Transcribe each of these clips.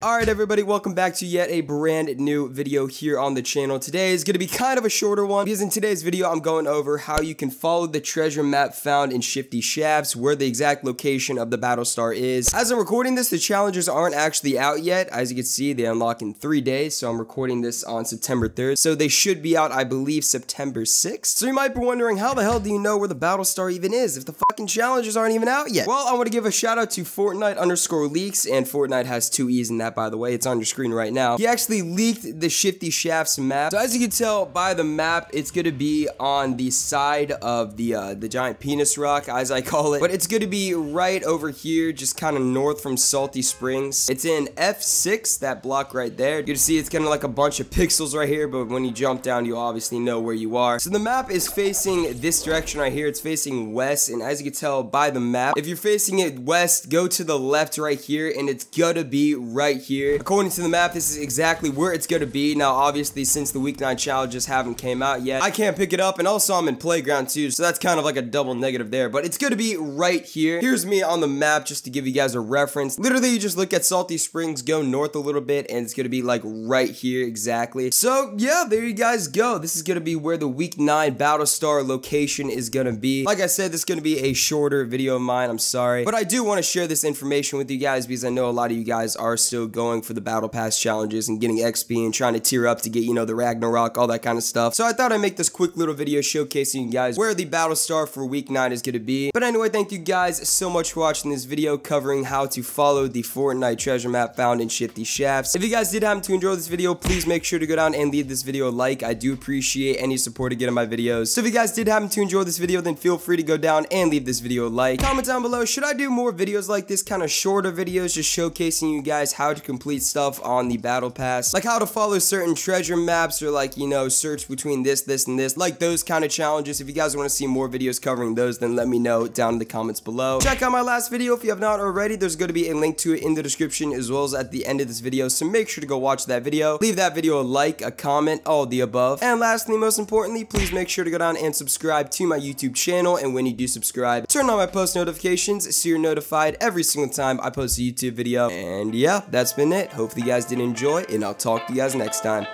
Alright everybody, welcome back to yet a brand new video here on the channel. Today is going to be kind of a shorter one because in today's video I'm going over how you can follow the treasure map found in Shifty Shafts, where the exact location of the Battle Star is. As I'm recording this, the challenges aren't actually out yet. As you can see, they unlock in 3 days, so I'm recording this on September 3rd. So they should be out, I believe, September 6th. So you might be wondering, how the hell do you know where the Battle Star even is if the fucking challenges aren't even out yet? Well, I want to give a shout out to Fortnite_leaks, and Fortnite has 2 E's in that, by the way. It's on your screen right now. He actually leaked the Shifty Shafts map. So as you can tell by the map, it's going to be on the side of the giant penis rock, as I call it. But it's going to be right over here, just kind of north from Salty Springs. It's in F6, that block right there. You can see it's kind of like a bunch of pixels right here, but when you jump down, you obviously know where you are. So the map is facing this direction right here. It's facing west, and as you can tell by the map, if you're facing it west, go to the left right here, and it's going to be right here. According to the map, this is exactly where it's going to be. Now, obviously, since the week 9 challenges haven't came out yet, I can't pick it up, and also I'm in playground too, so that's kind of like a double negative there, but it's going to be right here. Here's me on the map just to give you guys a reference. Literally, you just look at Salty Springs, go north a little bit, and it's going to be like right here exactly. So yeah, there you guys go. This is going to be where the week 9 Battle Star location is going to be. Like I said, this is going to be a shorter video of mine. I'm sorry, but I do want to share this information with you guys because I know a lot of you guys are still going for the battle pass challenges and getting XP and trying to tier up to get, you know, the Ragnarok, all that kind of stuff. So I thought I'd make this quick little video showcasing you guys where the Battle Star for week 9 is going to be. But anyway, thank you guys so much for watching this video covering how to follow the Fortnite treasure map found in Shifty Shafts. If you guys did happen to enjoy this video, please make sure to go down and leave this video a like. I do appreciate any support I get in my videos. So if you guys did happen to enjoy this video, then feel free to go down and leave this video a like. Comment down below, should I do more videos like this, kind of shorter videos, just showcasing you guys how to complete stuff on the battle pass, like how to follow certain treasure maps, or like, you know, search between this and this, like those kind of challenges. If you guys want to see more videos covering those, then let me know down in the comments below. Check out my last video if you have not already. There's going to be a link to it in the description as well as at the end of this video, so make sure to go watch that video, leave that video a like, a comment, all the above. And lastly, most importantly, please make sure to go down and subscribe to my YouTube channel, and when you do subscribe, turn on my post notifications so you're notified every single time I post a YouTube video. And yeah, that's been it. Hopefully you guys did enjoy, and I'll talk to you guys next time.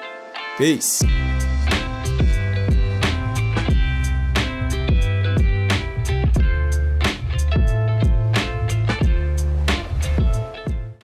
Peace.